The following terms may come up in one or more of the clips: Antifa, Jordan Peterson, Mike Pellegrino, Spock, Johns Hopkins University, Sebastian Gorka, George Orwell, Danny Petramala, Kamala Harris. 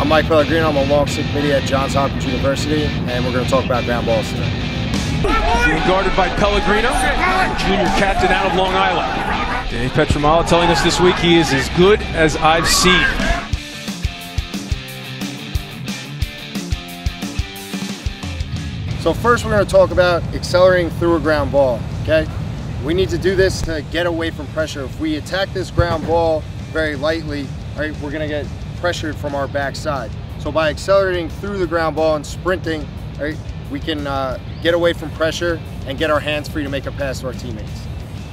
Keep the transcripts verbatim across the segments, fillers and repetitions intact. I'm Mike Pellegrino. I'm a long stick midi at Johns Hopkins University, and we're going to talk about ground balls today. Being guarded by Pellegrino, junior captain out of Long Island. Danny Petramala telling us this week he is as good as I've seen. So first we're going to talk about accelerating through a ground ball, okay? We need to do this to get away from pressure. If we attack this ground ball very lightly, all right, we're going to get pressured from our backside. So by accelerating through the ground ball and sprinting, right, we can uh, get away from pressure and get our hands free to make a pass to our teammates.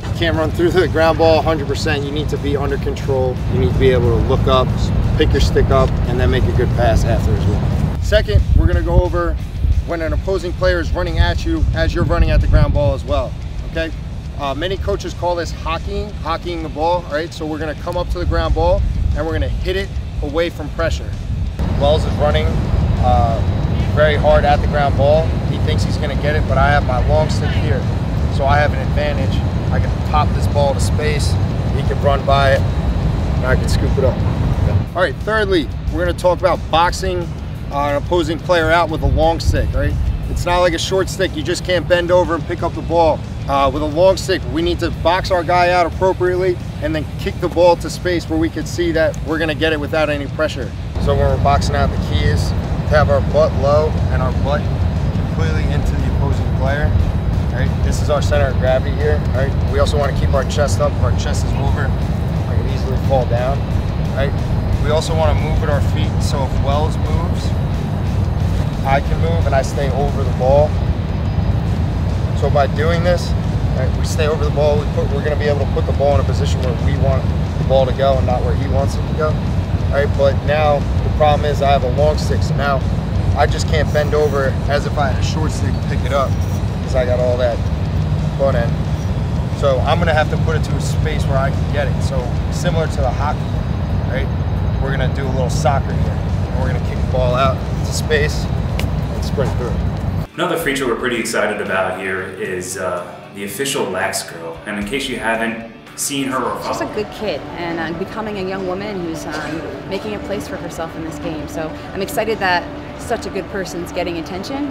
You can't run through the ground ball one hundred percent. You need to be under control. You need to be able to look up, pick your stick up, and then make a good pass after as well. Second, we're going to go over when an opposing player is running at you as you're running at the ground ball as well, okay? Uh, many coaches call this hockeying, hockeying the ball, all right? So we're going to come up to the ground ball and we're going to hit it away from pressure. Wells is running uh, very hard at the ground ball. He thinks he's going to get it, but I have my long stick here, so I have an advantage. I can pop this ball to space, he can run by it, and I can scoop it up. Okay. All right, thirdly, we're going to talk about boxing uh, an opposing player out with a long stick, right? It's not like a short stick. You just can't bend over and pick up the ball. Uh, with a long stick, we need to box our guy out appropriately and then kick the ball to space where we can see that we're going to get it without any pressure. So when we're boxing out, the key is to have our butt low and our butt completely into the opposing player. All right, this is our center of gravity here. All right, we also want to keep our chest up. If our chest is over, I can easily fall down. All right, we also want to move with our feet. So if Wells moves, I can move and I stay over the ball. So by doing this, right, we stay over the ball, we put, we're going to be able to put the ball in a position where we want the ball to go and not where he wants it to go. All right, but now the problem is I have a long stick, so now I just can't bend over as if I had a short stick to pick it up because I got all that butt end. So I'm going to have to put it to a space where I can get it. So similar to the hockey, right, we're going to do a little soccer here. And we're going to kick the ball out to space. Through. Another feature we're pretty excited about here is uh, the official lax girl. And in case you haven't seen her or she's a good kid and uh, becoming a young woman who's um, making a place for herself in this game. So I'm excited that such a good person's getting attention.